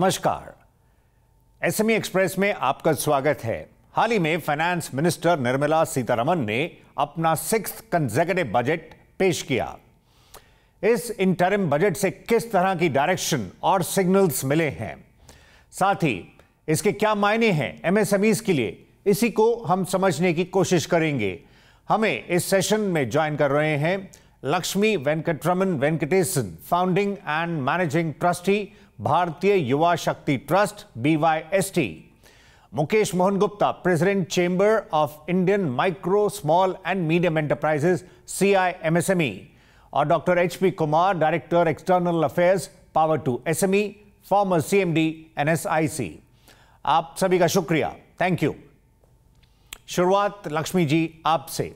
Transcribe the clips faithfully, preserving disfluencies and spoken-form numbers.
नमस्कार, SME express में आपका स्वागत है। हाल ही में फाइनेंस मिनिस्टर निर्मला सीतारमण ने अपना सिक्स्थ कंसेक्यूटिव बजट पेश किया। इस इंटरिम बजट से किस तरह की डायरेक्शन और सिग्नल्स मिले हैं, साथ ही इसके क्या मायने हैं एमएसएमईज के लिए, इसी को हम समझने की कोशिश करेंगे। हमें इस सेशन में ज्वाइन कर रहे हैं Lakshmi Venkataraman Venkatesan, founding and managing trustee, Bharatiya Yuva Shakti trust B Y S T, Mukesh Mohan Gupta, president, chamber of Indian micro small and medium enterprises C I M S M E, और doctor H P Kumar, director external affairs power to S M E, former C M D N S I C. आप सभी का शुक्रिया, thank you. शुरुआत लक्ष्मी जी आपसे।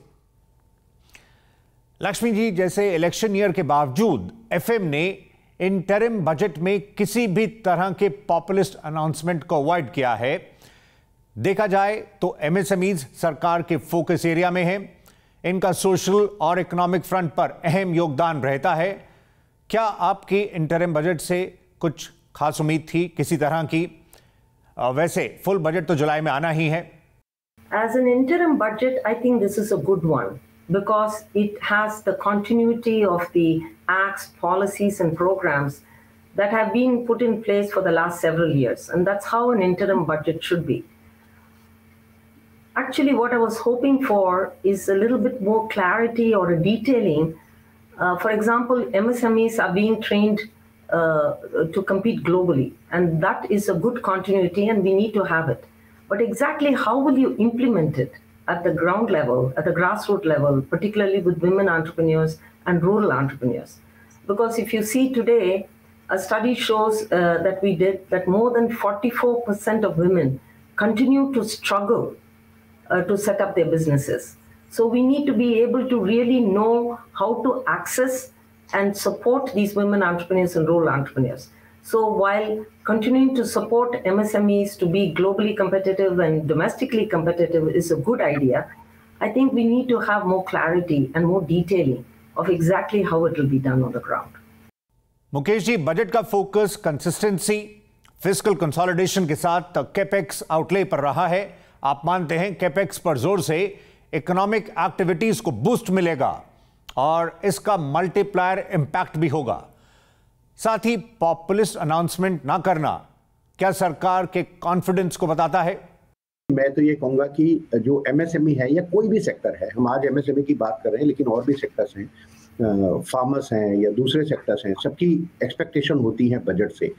लक्ष्मी जी, जैसे election year के बावजूद एफ एम ने इंटरिम बजट में किसी भी तरह के पॉपुलिस्ट अनाउंसमेंट को अवॉइड किया है। देखा जाए तो एमएसएमईज सरकार के फोकस एरिया में है, इनका सोशल और इकोनॉमिक फ्रंट पर अहम योगदान रहता है। क्या आपकी इंटरिम बजट से कुछ खास उम्मीद थी किसी तरह की? वैसे फुल बजट तो जुलाई में आना ही है। As an interim budget, I think this is a good one because it has the continuity of the acts, policies and programs that have been put in place for the last several years, and that's how an interim budget should be. Actually, what I was hoping for is a little bit more clarity or a detailing. Uh, for example, M S M Es are being trained uh, to compete globally, and that is a good continuity and we need to have it. But exactly how will you implement it at the ground level, at the grassroots level, particularly with women entrepreneurs and rural entrepreneurs? Because if you see today, a study shows uh, that we did that more than forty-four percent of women continue to struggle uh, to set up their businesses. So we need to be able to really know how to access and support these women entrepreneurs and rural entrepreneurs. So while continuing to support M S M Es to be globally competitive and domestically competitive is a good idea, I think we need to have more clarity and more detailing of exactly how it will be done on the ground. Mukesh ji, budget का focus consistency, fiscal consolidation के साथ capex outlay पर रहा है। आप मानते हैं capex पर जोर से इकोनॉमिक एक्टिविटीज को बूस्ट मिलेगा और इसका मल्टीप्लायर इम्पैक्ट भी होगा। साथ ही पॉपुलिस्ट अनाउंसमेंट ना करना क्या सरकार के कॉन्फिडेंस को बताता है? मैं तो ये कहूँगा कि जो एमएसएमई है या कोई भी सेक्टर है, हम आज एमएसएमई की बात कर रहे हैं लेकिन और भी सेक्टर्स हैं, फार्मर्स हैं या दूसरे सेक्टर्स हैं, सबकी एक्सपेक्टेशन होती है बजट से।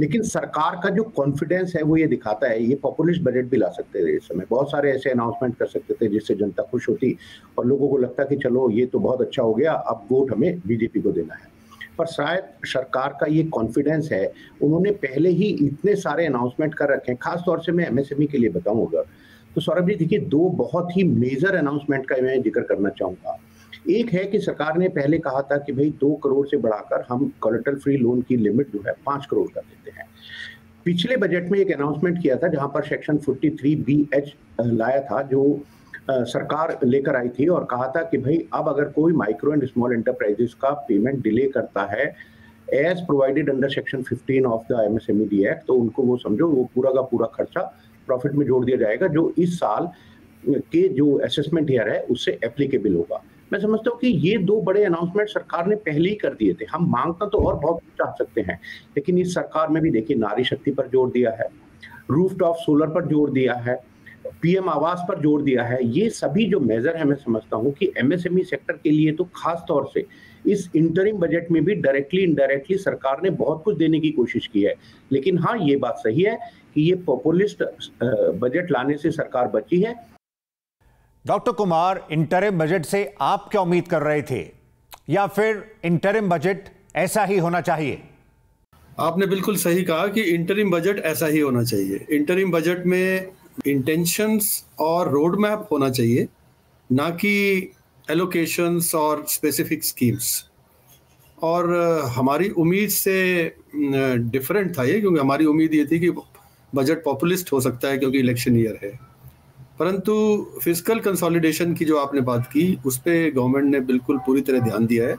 लेकिन सरकार का जो कॉन्फिडेंस है वो ये दिखाता है, ये पॉपुलिस्ट बजट भी ला सकते थे। इस समय बहुत सारे ऐसे अनाउंसमेंट कर सकते थे जिससे जनता खुश होती और लोगों को लगता कि चलो ये तो बहुत अच्छा हो गया, अब वोट हमें बीजेपी को देना है। पर शायद सरकार का ये कॉन्फिडेंस है, उन्होंने पहले ही इतने सारे अनाउंसमेंट कर रखे हैं। खास तौर से मैं एमएसएमई के लिए बताऊंगा तो सौरभ जी, देखिए दो बहुत ही मेजर अनाउंसमेंट का मैं जिक्र करना चाहूँगा। एक है कि सरकार ने पहले कहा था कि भाई दो करोड़ से बढ़ाकर हम कोलेटरल फ्री लोन की लिमिट जो है पाँच करोड़ कर देते हैं। पिछले बजट में एक अनाउंसमेंट किया था जहाँ पर section forty three B H लाया था जो सरकार लेकर आई थी, और कहा था कि भाई अब अगर कोई माइक्रो एंड स्मॉल एंटरप्राइजेस का पेमेंट डिले करता है as provided under section fifteen of the MSME act, तो उनको वो समझो वो पूरा का पूरा खर्चा प्रॉफिट में जोड़ दिया जाएगा, जो इस साल के जो असेसमेंट ईयर है उससे एप्लीकेबल होगा। मैं समझता हूँ कि ये दो बड़े अनाउंसमेंट सरकार ने पहले ही कर दिए थे। हम मांगना तो और बहुत चाह सकते हैं, लेकिन इस सरकार में भी देखिए नारी शक्ति पर जोर दिया है, रूफटॉप सोलर पर जोर दिया है, पीएम आवास पर जोर दिया है। ये सभी जो मेजर है, मैं समझता हूँ कि एमएसएमई सेक्टर के लिए तो खास तौर से इस इंटरिम बजट में भी डायरेक्टली इनडायरेक्टली सरकार ने बहुत कुछ देने की कोशिश की है। लेकिन हाँ, ये बात सही है कि ये पॉपुलिस्ट बजट लाने से सरकार बची है। डॉक्टर कुमार, इंटरिम बजट से आप क्या उम्मीद कर रहे थे, या फिर इंटरिम बजट ऐसा ही होना चाहिए? आपने बिल्कुल सही कहा कि इंटरिम बजट ऐसा ही होना चाहिए। इंटरिम बजट में इंटेंशंस और रोड मैप होना चाहिए, ना कि एलोकेशंस और स्पेसिफिक स्कीम्स। और हमारी उम्मीद से डिफरेंट था ये, क्योंकि हमारी उम्मीद ये थी कि बजट पॉपुलिस्ट हो सकता है क्योंकि इलेक्शन ईयर है। परंतु फिस्कल कंसोलिडेशन की जो आपने बात की, उस पर गवर्नमेंट ने बिल्कुल पूरी तरह ध्यान दिया है,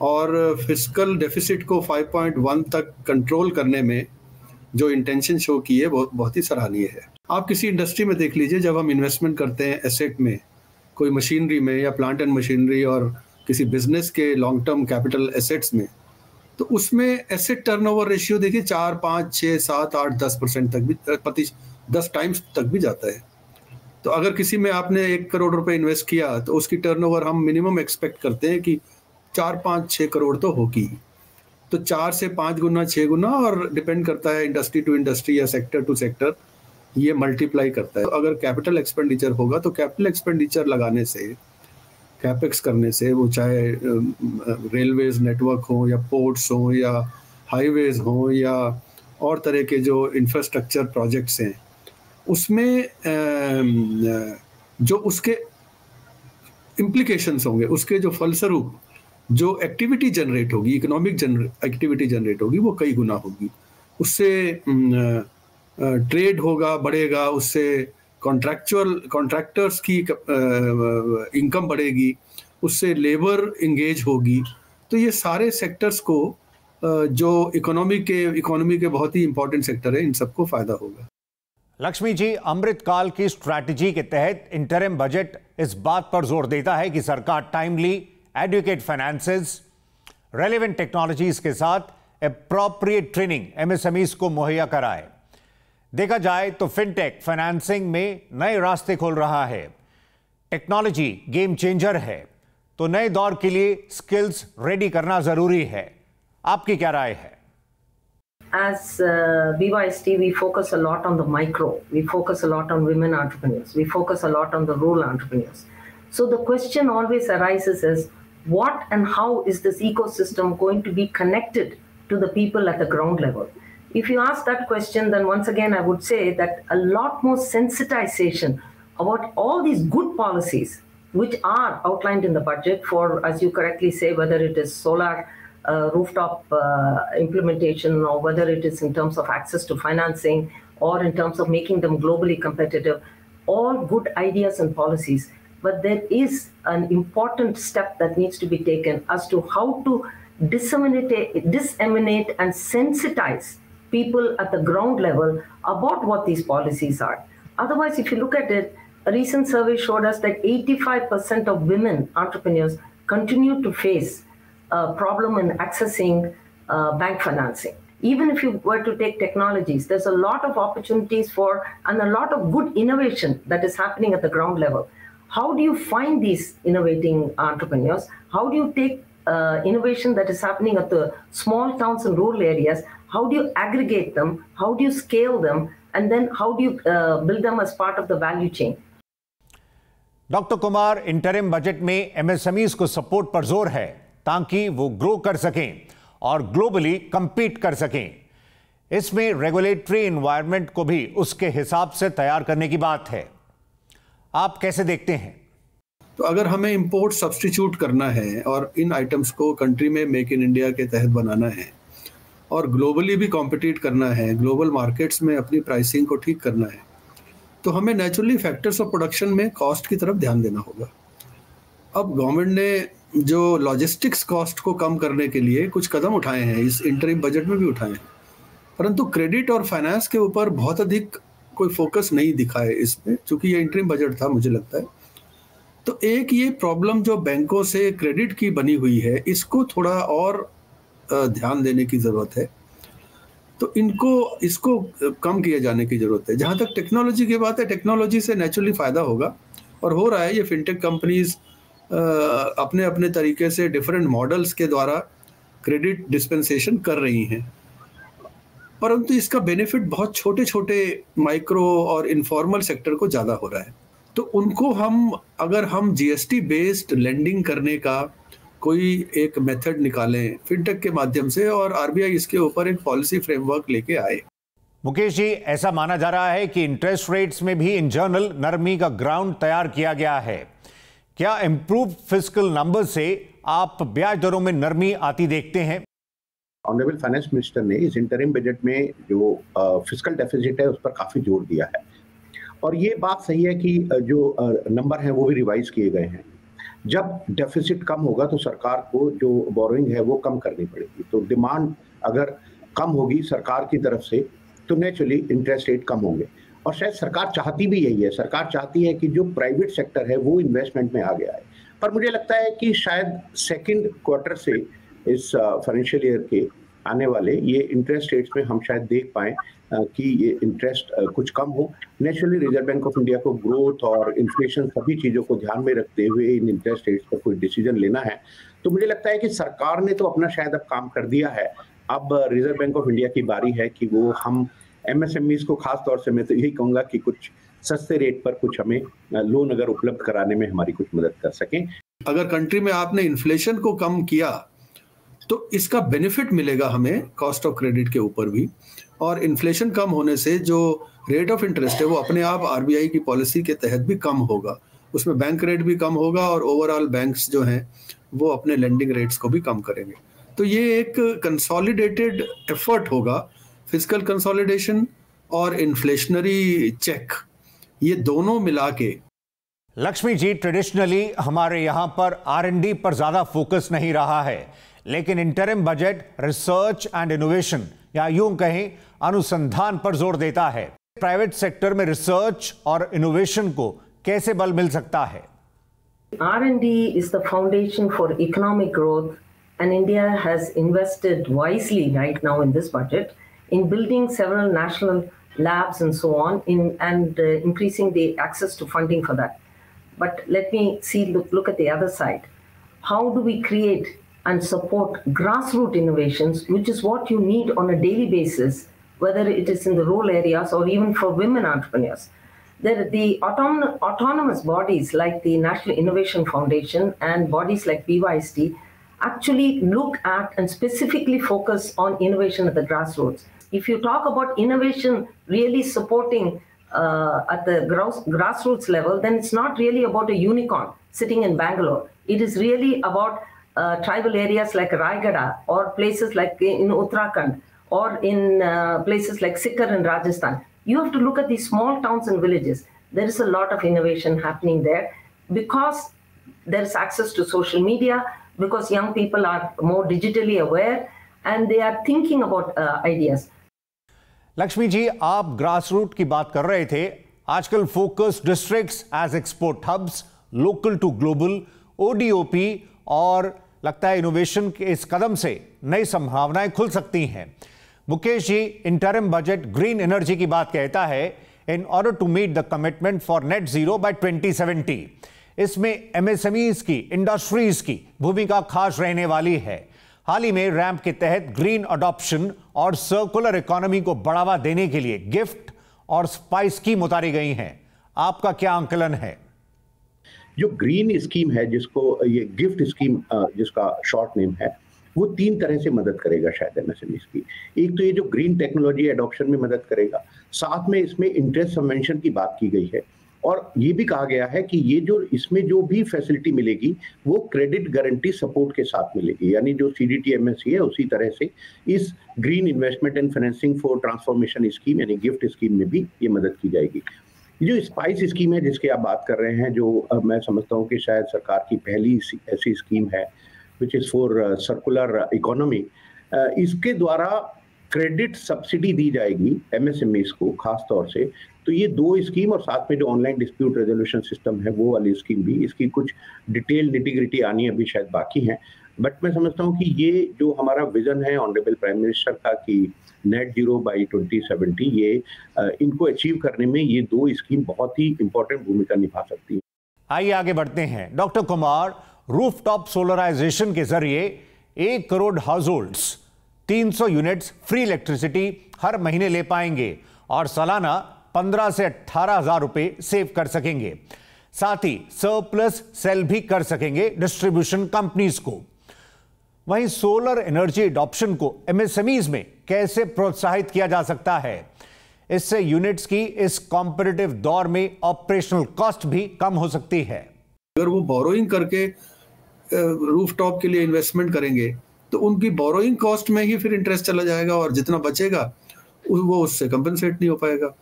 और फिस्कल डेफिसिट को फाइव पॉइंट वन तक कंट्रोल करने में जो इंटेंशन शो की है बहुत बहुत ही सराहनीय है। आप किसी इंडस्ट्री में देख लीजिए, जब हम इन्वेस्टमेंट करते हैं एसेट में, कोई मशीनरी में या प्लांट एंड मशीनरी और किसी बिजनेस के लॉन्ग टर्म कैपिटल एसेट्स में, तो उसमें एसेट टर्नओवर रेशियो देखिए चार पाँच छः सात आठ दस परसेंट तक भी पति दस टाइम्स तक भी जाता है। तो अगर किसी में आपने एक करोड़ रुपए इन्वेस्ट किया तो उसकी टर्नओवर हम मिनिमम एक्सपेक्ट करते हैं कि चार पाँच छः करोड़ तो होगी। तो चार से पाँच गुना छः गुना और डिपेंड करता है इंडस्ट्री टू इंडस्ट्री या सेक्टर टू सेक्टर, ये मल्टीप्लाई करता है। तो अगर कैपिटल एक्सपेंडिचर होगा तो कैपिटल एक्सपेंडिचर लगाने से, कैपेक्स करने से, वो चाहे रेलवेज नेटवर्क हो या पोर्ट्स हो या हाईवेज हो या और तरह के जो इंफ्रास्ट्रक्चर प्रोजेक्ट्स हैं, उसमें जो उसके इम्प्लीकेशंस होंगे, उसके जो फलस्वरूप जो एक्टिविटी जनरेट होगी, इकोनॉमिक जनर एक्टिविटी जनरेट होगी, वो कई गुना होगी। उससे ट्रेड होगा, बढ़ेगा, उससे कॉन्ट्रैक्चुअल कॉन्ट्रैक्टर्स की इनकम बढ़ेगी, उससे लेबर इंगेज होगी। तो ये सारे सेक्टर्स को जो इकोनॉमी के इकोनॉमी के बहुत ही इंपॉर्टेंट सेक्टर है, इन सबको फ़ायदा होगा। लक्ष्मी जी, अमृतकाल की स्ट्रैटेजी के तहत इंटरिम बजट इस बात पर जोर देता है कि सरकार timely adequate finances, relevant technologies के साथ एप्रोप्रिएट ट्रेनिंग एमएसएमईज को मुहैया कराए। देखा जाए तो फिनटेक फाइनेंसिंग में नए रास्ते खोल रहा है, टेक्नोलॉजी गेम चेंजर है, तो नए दौर के लिए स्किल्स रेडी करना जरूरी है। आपकी क्या राय है? As uh, B Y S T, we focus a lot on the micro. We focus a lot on women entrepreneurs. We focus a lot on the rural entrepreneurs. So the question always arises is, what and how is this ecosystem going to be connected to the people at the ground level? If you ask that question, then once again, I would say that a lot more sensitization about all these good policies which are outlined in the budget for, as you correctly say, whether it is solar, Uh, rooftop uh, implementation, or whether it is in terms of access to financing or in terms of making them globally competitive, all good ideas and policies. But there is an important step that needs to be taken as to how to disseminate, disseminate and sensitize people at the ground level about what these policies are. Otherwise, if you look at it, a recent survey showed us that eighty-five percent of women entrepreneurs continue to face Uh, problem in accessing uh, bank financing. Even if you were to take technologies, there's a lot of opportunities for and a lot of good innovation that is happening at the ground level. How do you find these innovating entrepreneurs? How do you take uh, innovation that is happening at the small towns and rural areas? How do you aggregate them? How do you scale them? And then how do you uh, build them as part of the value chain? Doctor Kumar, interim budget में MSMEs को support पर जोर है ताकि वो grow कर सकें और ग्लोबली कंपीट कर सकें। इसमें रेगुलेटरी एनवायरनमेंट को भी उसके हिसाब से तैयार करने की बात है। आप कैसे देखते हैं? तो अगर हमें इंपोर्ट सब्स्टिट्यूट करना है और इन आइटम्स को कंट्री में मेक इन इंडिया के तहत बनाना है और ग्लोबली भी कॉम्पिटिट करना है, ग्लोबल मार्केट्स में अपनी प्राइसिंग को ठीक करना है, तो हमें नेचुरली फैक्टर्स ऑफ प्रोडक्शन में कॉस्ट की तरफ ध्यान देना होगा। अब गवर्नमेंट ने जो लॉजिस्टिक्स कॉस्ट को कम करने के लिए कुछ कदम उठाए हैं, इस इंटरिम बजट में भी उठाए हैं, परंतु क्रेडिट और फाइनेंस के ऊपर बहुत अधिक कोई फोकस नहीं दिखा है इसमें, चूँकि ये इंटरिम बजट था मुझे लगता है। तो एक ये प्रॉब्लम जो बैंकों से क्रेडिट की बनी हुई है, इसको थोड़ा और ध्यान देने की ज़रूरत है। तो इनको इसको कम किए जाने की ज़रूरत है। जहाँ तक टेक्नोलॉजी की बात है, टेक्नोलॉजी से नेचुरली फ़ायदा होगा और हो रहा है। ये फिनटेक कंपनीज़ अपने अपने तरीके से डिफरेंट मॉडल्स के द्वारा क्रेडिट डिस्पेंसेशन कर रही हैं, परंतु इसका बेनिफिट बहुत छोटे छोटे माइक्रो और इनफॉर्मल सेक्टर को ज़्यादा हो रहा है। तो उनको हम अगर हम जीएसटी बेस्ड लेंडिंग करने का कोई एक मेथड निकालें फिनटेक के माध्यम से, और आरबीआई इसके ऊपर एक पॉलिसी फ्रेमवर्क लेके आए। मुकेश जी, ऐसा माना जा रहा है कि इंटरेस्ट रेट्स में भी इन जनरल नरमी का ग्राउंड तैयार किया गया है। क्या इम्प्रूव फिस्कल नंबर से आप ब्याज दरों में नरमी आती देखते हैं? ऑनरेबल फाइनेंस मिनिस्टर ने इस इंटरिम बजट में जो फिस्कल डेफिसिट है उस पर काफ़ी जोर दिया है, और ये बात सही है कि जो नंबर हैं वो भी रिवाइज किए गए हैं। जब डेफिसिट कम होगा तो सरकार को जो बोरोइंग है वो कम करनी पड़ेगी, तो डिमांड अगर कम होगी सरकार की तरफ से तो नेचुरली इंटरेस्ट रेट कम होंगे। और शायद सरकार चाहती भी यही है, सरकार चाहती है कि जो प्राइवेट सेक्टर है वो इन्वेस्टमेंट में आ गया है। पर मुझे लगता है कि शायद सेकंड क्वार्टर से इस फाइनेंशियल ईयर के आने वाले ये इंटरेस्ट रेट्स में हम शायद देख पाएँ कि ये इंटरेस्ट कुछ कम हो। Naturally reserve bank of India को ग्रोथ और इन्फ्लेशन सभी चीज़ों को ध्यान में रखते हुए इन इंटरेस्ट रेट्स पर कोई डिसीजन लेना है। तो मुझे लगता है कि सरकार ने तो अपना शायद अब काम कर दिया है, अब रिजर्व बैंक ऑफ इंडिया की बारी है कि वो हम एमएसएमईज को खास तौर से मैं तो यही कहूँगा कि कुछ सस्ते रेट पर कुछ हमें लोन अगर उपलब्ध कराने में हमारी कुछ मदद कर सकें। अगर कंट्री में आपने इन्फ्लेशन को कम किया तो इसका बेनिफिट मिलेगा हमें कॉस्ट ऑफ क्रेडिट के ऊपर भी, और इन्फ्लेशन कम होने से जो रेट ऑफ इंटरेस्ट है वो अपने आप आरबीआई की पॉलिसी के तहत भी कम होगा, उसमें बैंक रेट भी कम होगा और ओवरऑल बैंक्स जो हैं वो अपने लेंडिंग रेट्स को भी कम करेंगे। तो ये एक कंसोलिडेटेड एफर्ट होगा, फिस्कल कंसोलिडेशन और इन्फ्लेशनरी चेक, ये दोनों मिला के। लक्ष्मी जी, ट्रेडिशनली हमारे यहाँ पर आर एंड डी पर ज़्यादा फोकस नहीं रहा है, लेकिन interim budget research and innovation या यूं कहें अनुसंधान पर जोर देता है। प्राइवेट सेक्टर में रिसर्च और इनोवेशन को कैसे बल मिल सकता है? R and D is the foundation for economic growth and India has invested wisely right now in this budget in building several national labs and so on in and uh, increasing the access to funding for that. But let me see look, look at the other side. How do we create and support grassroots innovations, which is what you need on a daily basis, whether it is in the rural areas or even for women entrepreneurs? There, the autom- autonomous bodies like the National Innovation Foundation and bodies like B Y S T actually look at and specifically focus on innovation at the grassroots. If you talk about innovation really supporting uh, at the grass, grassroots level, then it's not really about a unicorn sitting in Bangalore. It is really about uh, tribal areas like Raigada or places like in Uttarakhand or in uh, places like Sikar in Rajasthan. You have to look at these small towns and villages. There is a lot of innovation happening there because there is access to social media, because young people are more digitally aware and they are thinking about uh, ideas. Lakshmi ji, आप grassroot की बात कर रहे थे। आजकल focus districts as export hubs, local to global, ODOP और लगता है इनोवेशन के इस कदम से नई संभावनाएं खुल सकती हैं। Mukesh ji, interim budget green energy की बात कहता है in order to meet the commitment for net zero by twenty seventy. इसमें एमएसएमईज की, इंडस्ट्रीज की भूमिका खास रहने वाली है। हाल ही में रैंप के तहत ग्रीन अडॉप्शन और सर्कुलर इकोनॉमी को बढ़ावा देने के लिए गिफ्ट और स्पाइस स्कीम उतारी गई हैं। आपका क्या आंकलन है? जो ग्रीन स्कीम है, जिसको ये गिफ्ट स्कीम जिसका शॉर्ट नेम है, वो तीन तरह से मदद करेगा शायद एमएसएमईज की। एक तो ये जो ग्रीन टेक्नोलॉजी एडॉप्शन में मदद करेगा, साथ में इसमें इंटरेस्ट सबवेंशन की बात की गई है और ये भी कहा गया है कि ये जो इसमें जो भी फैसिलिटी मिलेगी वो क्रेडिट गारंटी सपोर्ट के साथ मिलेगी, यानी जो सीडीटीएमएससी है उसी तरह से इस green investment and financing for transformation scheme यानी गिफ्ट स्कीम में भी ये मदद की जाएगी। जो स्पाइस स्कीम है जिसकी आप बात कर रहे हैं, जो मैं समझता हूँ कि शायद सरकार की पहली ऐसी स्कीम है which is for circular economy, इसके द्वारा क्रेडिट सब्सिडी दी जाएगी एमएसएमईज को खास तौर से। तो ये दो स्कीम और साथ में जो ऑनलाइन डिस्प्यूट रेजोल्यूशन सिस्टम है वो वाली स्कीम भी, इसकी कुछ डिटेल निटिग्रिटी आनी अभी शायद बाकी है। बट मैं समझता हूँ कि ये जो हमारा विजन है ऑनरेबल प्राइम मिनिस्टर का कि net zero by twenty seventy, ये इनको अचीव करने में ये दो स्कीम बहुत ही इंपॉर्टेंट भूमिका निभा सकती है। आइए आगे बढ़ते हैं। Doctor Kumar, roof top solarization के जरिए एक करोड़ हाउस होल्ड्स तीन सौ यूनिट्स फ्री इलेक्ट्रिसिटी हर महीने ले पाएंगे और सालाना पंद्रह से अट्ठारह हजार रुपए सेव कर सकेंगे। साथ ही सरप्लस सेल भी कर सकेंगे डिस्ट्रीब्यूशन कंपनीज को। वहीं सोलर एनर्जी एडॉप्शन को एमएसएमईज में कैसे प्रोत्साहित किया जा सकता है? इससे यूनिट्स की इस कॉम्पिटिटिव दौर में ऑपरेशनल कॉस्ट भी कम हो सकती है। अगर वो बोरोइंग करके रूफटॉप के लिए इन्वेस्टमेंट करेंगे तो उनकी बोरोइंग कॉस्ट में ही फिर इंटरेस्ट चला जाएगा और जितना बचेगा वो उससे कंपनसेट नहीं हो पाएगा।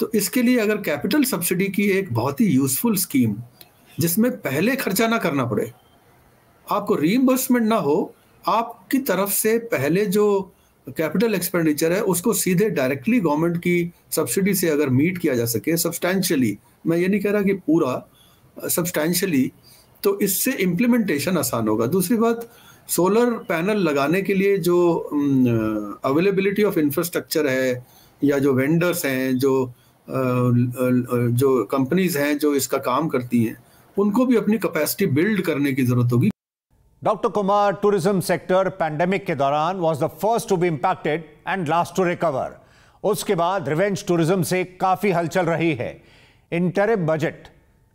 तो इसके लिए अगर कैपिटल सब्सिडी की एक बहुत ही यूजफुल स्कीम जिसमें पहले खर्चा ना करना पड़े, आपको रीइंबर्समेंट ना हो, आपकी तरफ से पहले जो कैपिटल एक्सपेंडिचर है उसको सीधे डायरेक्टली गवर्नमेंट की सब्सिडी से अगर मीट किया जा सके सब्सटैंशियली, मैं ये नहीं कह रहा कि पूरा, सब्सटैंशियली, तो इससे इम्प्लीमेंटेशन आसान होगा। दूसरी बात, सोलर पैनल लगाने के लिए जो अवेलेबिलिटी ऑफ इंफ्रास्ट्रक्चर है या जो वेंडर्स हैं, जो uh, जो कंपनीज हैं जो इसका काम करती हैं, उनको भी अपनी कैपेसिटी बिल्ड करने की जरूरत होगी। Doctor Kumar, tourism sector pandemic के दौरान was the first to be impacted and last to recover. उसके बाद रिवेंज टूरिज्म से काफी हलचल रही है। इंटरिम बजट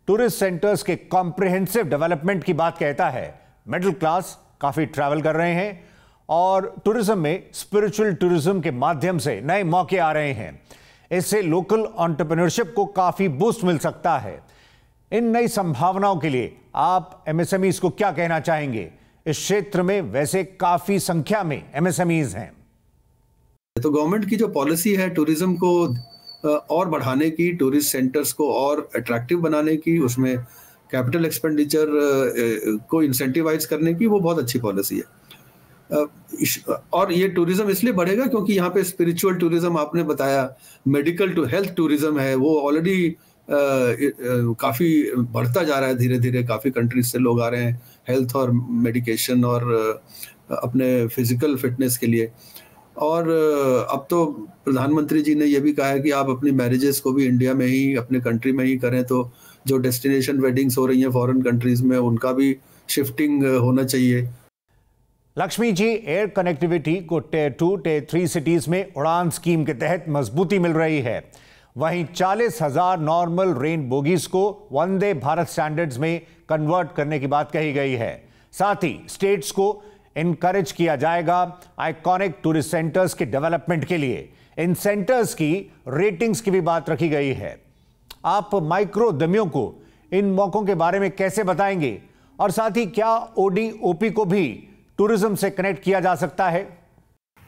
टूरिस्ट सेंटर्स के कॉम्प्रिहेंसिव डेवलपमेंट की बात कहता है। मिडिल क्लास काफी ट्रैवल कर रहे हैं और टूरिज्म में स्पिरिचुअल टूरिज्म के माध्यम से नए मौके आ रहे हैं। इससे लोकल एंटरप्रेन्योरशिप को काफी बूस्ट मिल सकता है। इन नई संभावनाओं के लिए आप एमएसएमईज को क्या कहना चाहेंगे? इस क्षेत्र में वैसे काफी संख्या में एमएसएमईज हैं। तो गवर्नमेंट की जो पॉलिसी है टूरिज्म को और बढ़ाने की, टूरिस्ट सेंटर्स को और अट्रैक्टिव बनाने की, उसमें कैपिटल एक्सपेंडिचर को इंसेंटिवाइज करने की, वो बहुत अच्छी पॉलिसी है। और ये टूरिज्म इसलिए बढ़ेगा क्योंकि यहाँ पे स्पिरिचुअल टूरिज्म आपने बताया, मेडिकल टू हेल्थ टूरिज्म है, वो ऑलरेडी Uh, uh, काफ़ी बढ़ता जा रहा है धीरे धीरे। काफ़ी कंट्रीज से लोग आ रहे हैं हेल्थ और मेडिकेशन और uh, अपने फिजिकल फिटनेस के लिए। और uh, अब तो प्रधानमंत्री जी ने यह भी कहा है कि आप अपनी मैरिजेस को भी इंडिया में ही, अपने कंट्री में ही करें। तो जो डेस्टिनेशन वेडिंग्स हो रही हैं फॉरेन कंट्रीज में, उनका भी शिफ्टिंग होना चाहिए। लक्ष्मी जी, एयर कनेक्टिविटी को tier two tier three cities में उड़ान स्कीम के तहत मजबूती मिल रही है। वहीं चालीस हज़ार नॉर्मल रेन बोगीज को वंदे भारत स्टैंडर्ड्स में कन्वर्ट करने की बात कही गई है। साथ ही स्टेट्स को इनकरेज किया जाएगा आइकॉनिक टूरिस्ट सेंटर्स के डेवलपमेंट के लिए। इन सेंटर्स की रेटिंग्स की भी बात रखी गई है। आप माइक्रो उद्यमियों को इन मौकों के बारे में कैसे बताएंगे, और साथ ही क्या ओडीओपी को भी टूरिज्म से कनेक्ट किया जा सकता है?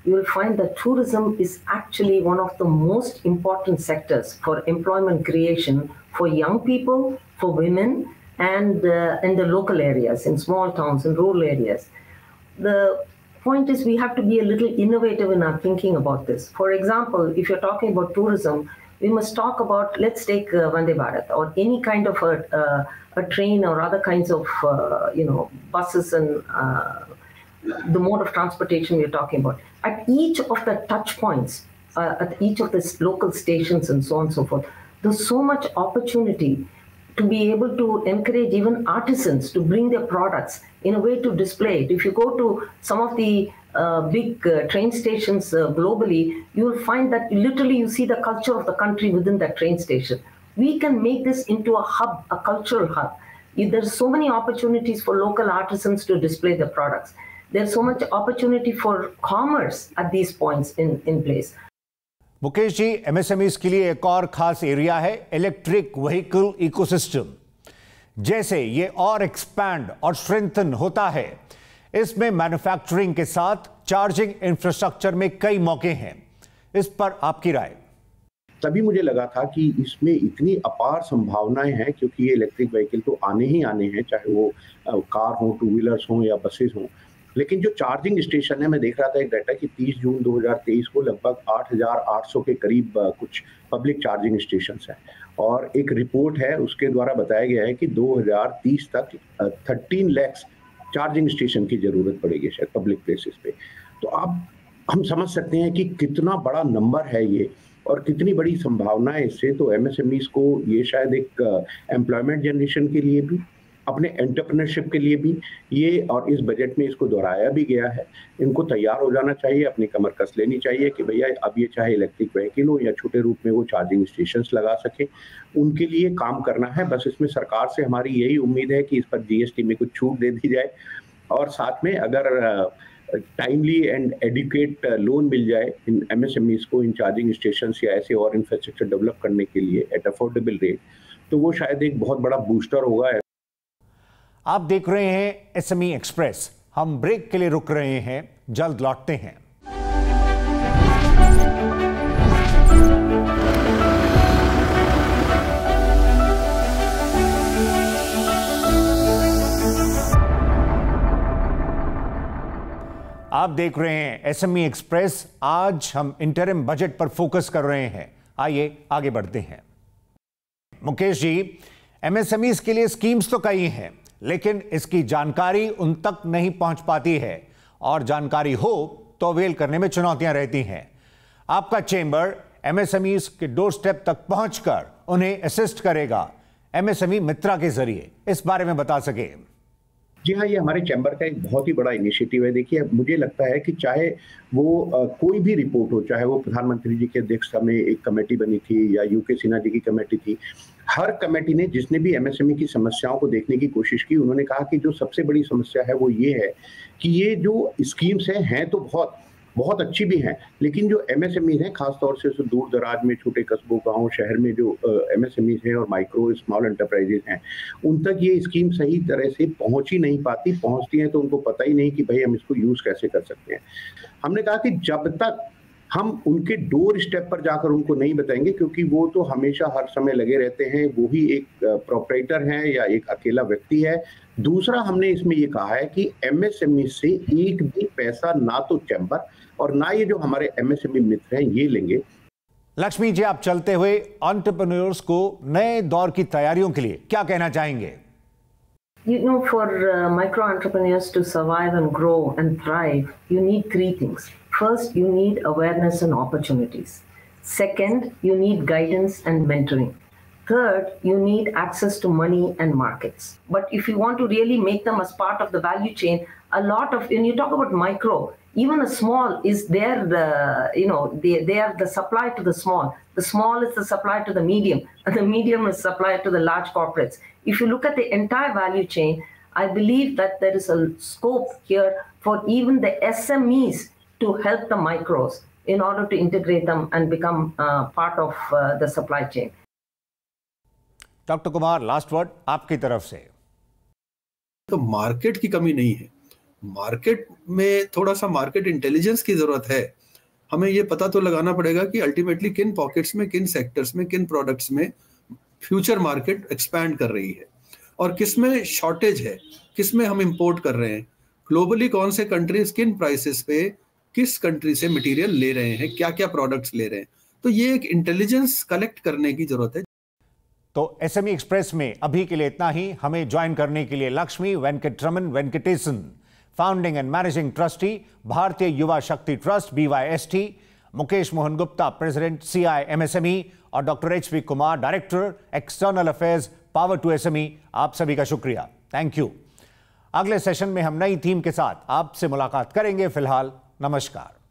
You will find that tourism is actually one of the most important sectors for employment creation for young people, for women, and uh, in the local areas, in small towns, in rural areas. The point is we have to be a little innovative in our thinking about this. For example, if you're talking about tourism, we must talk about, let's take uh, Vande Bharat or any kind of a, uh, a train or other kinds of, uh, you know, buses and uh, the mode of transportation we're talking about. At each of the touch points, uh, at each of the local stations and so on and so forth, there's so much opportunity to be able to encourage even artisans to bring their products in a way to display it. If you go to some of the uh, big uh, train stations uh, globally, you'll find that literally you see the culture of the country within that train station. We can make this into a hub, a cultural hub. There's so many opportunities for local artisans to display their products. There's so much opportunity for commerce at these points in, in place. Mukesh ji, MSMEs के लिए एक और खास area है electric vehicle ecosystem. जैसे ये और expand और स्ट्रेंथन होता है, इसमें मैन्युफैक्चरिंग के साथ चार्जिंग इंफ्रास्ट्रक्चर में कई मौके हैं। इस पर आपकी राय? तभी मुझे लगा था कि इसमें इतनी अपार संभावनाएं हैं, क्योंकि ये इलेक्ट्रिक व्हीकल तो आने ही आने हैं, चाहे वो कार हो, टू व्हीलर्स हो या बसेस हो। लेकिन जो चार्जिंग स्टेशन है, मैं देख रहा था एक डाटा कि तीस जून दो हज़ार तेईस को लगभग आठ हज़ार आठ सौ के करीब कुछ पब्लिक चार्जिंग स्टेशंस हैं। और एक रिपोर्ट है उसके द्वारा बताया गया है कि दो हज़ार तीस तक तेरह लाख चार्जिंग स्टेशन की ज़रूरत पड़ेगी शायद पब्लिक प्लेसेस पे। तो आप हम समझ सकते हैं कि कितना बड़ा नंबर है ये और कितनी बड़ी संभावना है इससे। तो एमएसएमईज को ये शायद एक एम्प्लॉयमेंट जनरेशन के लिए भी, अपने एंटरप्रेन्योरशिप के लिए भी ये, और इस बजट में इसको दोहराया भी गया है, इनको तैयार हो जाना चाहिए, अपनी कमर कस लेनी चाहिए कि भैया अब ये चाहे इलेक्ट्रिक व्हीकल हो या छोटे रूप में वो चार्जिंग स्टेशंस लगा सके, उनके लिए काम करना है। बस इसमें सरकार से हमारी यही उम्मीद है कि इस पर जीएसटी में कुछ छूट दे दी जाए, और साथ में अगर टाइमली एंड एडिक्वेट लोन मिल जाए इन एमएसएमईज को इन चार्जिंग स्टेशंस या ऐसे और इंफ्रास्ट्रक्चर डेवलप करने के लिए एट अफोर्डेबल रेट, तो वो शायद एक बहुत बड़ा बूस्टर होगा। आप देख रहे हैं एसएमई एक्सप्रेस। हम ब्रेक के लिए रुक रहे हैं, जल्द लौटते हैं। आप आप देख रहे हैं एसएमई एक्सप्रेस। आज हम इंटरिम बजट पर फोकस कर रहे हैं। आइए आगे बढ़ते हैं। मुकेश जी, एमएसएमईज के लिए स्कीम्स तो कई हैं, लेकिन इसकी जानकारी उन तक नहीं पहुंच पाती है और जानकारी हो तो अवेल करने में चुनौतियां रहती हैं। आपका चेंबर एमएसएमईज के डोर स्टेप तक पहुंचकर उन्हें असिस्ट करेगा एमएसएमई मित्रा के जरिए। इस बारे में बता सके? जी हाँ, ये हमारे चैम्बर का एक बहुत ही बड़ा इनिशिएटिव है। देखिए, मुझे लगता है कि चाहे वो आ, कोई भी रिपोर्ट हो, चाहे वो प्रधानमंत्री जी की अध्यक्षता में एक कमेटी बनी थी या यूके सिन्हा जी की कमेटी थी, हर कमेटी ने जिसने भी एमएसएमई की समस्याओं को देखने की कोशिश की, उन्होंने कहा कि जो सबसे बड़ी समस्या है वो ये है कि ये जो स्कीम्स हैं हैं तो बहुत बहुत अच्छी भी हैं, लेकिन जो एमएसएमई हैं, खासतौर से दूर दराज में छोटे कस्बों, गाँव, शहर में जो एमएसएमई हैं और माइक्रो स्मॉल एंटरप्राइजेस हैं, उन तक ये स्कीम सही तरह से पहुंच ही नहीं पाती। पहुंचती हैं तो उनको पता ही नहीं कि भाई हम इसको यूज़ कैसे कर सकते हैं। हमने कहा कि जब तक हम उनके डोर स्टेप पर जाकर उनको नहीं बताएंगे, क्योंकि वो तो हमेशा हर समय लगे रहते हैं, वो ही एक प्रोपराइटर है या एक अकेला व्यक्ति है। दूसरा, हमने इसमें ये कहा है कि एमएसएमई से एक भी पैसा ना तो चैम्बर और ना ये जो हमारे एमएसएमई मित्र हैं ये लेंगे। लक्ष्मी जी, आप चलते हुए एंटरप्रेन्योर्स को नए दौर की तैयारियों के लिए क्या कहना चाहेंगे? You know, for uh, micro entrepreneurs to survive and grow and thrive, you need three things. First, you need awareness and opportunities. Second, you need guidance and mentoring. Third, you need access to money and markets. But if you want to really make them as part of the value chain, a lot of, when you talk about micro, even a small is there the, you know, they, they are the supply to the small. The small is the supply to the medium, and the medium is supply to the large corporates. If you look at the entire value chain, I believe that there is a scope here for even the S M Es to help the micros in order to integrate them and become uh, part of uh, the supply chain. Doctor Kumar, last word आपकी तरफ से। तो market की कमी नहीं है, market में थोड़ा सा मार्केट इंटेलिजेंस की जरूरत है। हमें ये पता तो लगाना पड़ेगा कि अल्टीमेटली किन पॉकेट्स में, किन सेक्टर्स में, किन प्रोडक्ट्स में फ्यूचर मार्केट एक्सपैंड कर रही है और किस में शॉर्टेज है, किस में हम इंपोर्ट कर रहे हैं, ग्लोबली कौन से कंट्रीज किन प्राइसेस पे किस कंट्री से मटेरियल ले रहे हैं, क्या क्या प्रोडक्ट्स ले रहे हैं। तो ये एक इंटेलिजेंस कलेक्ट करने की जरूरत है। तो एसएमई एक्सप्रेस में अभी के लिए इतना ही। हमें ज्वाइन करने के लिए Lakshmi Venkataraman Venkatesan, founding and managing trustee, Bharatiya Yuva Shakti trust B Y S T, Mukesh Mohan Gupta, president C I M S M E, और doctor H P Kumar, director external affairs power to S M E. आप सभी का शुक्रिया, थैंक यू। अगले सेशन में हम नई थीम के साथ आपसे मुलाकात करेंगे। फिलहाल नमस्कार।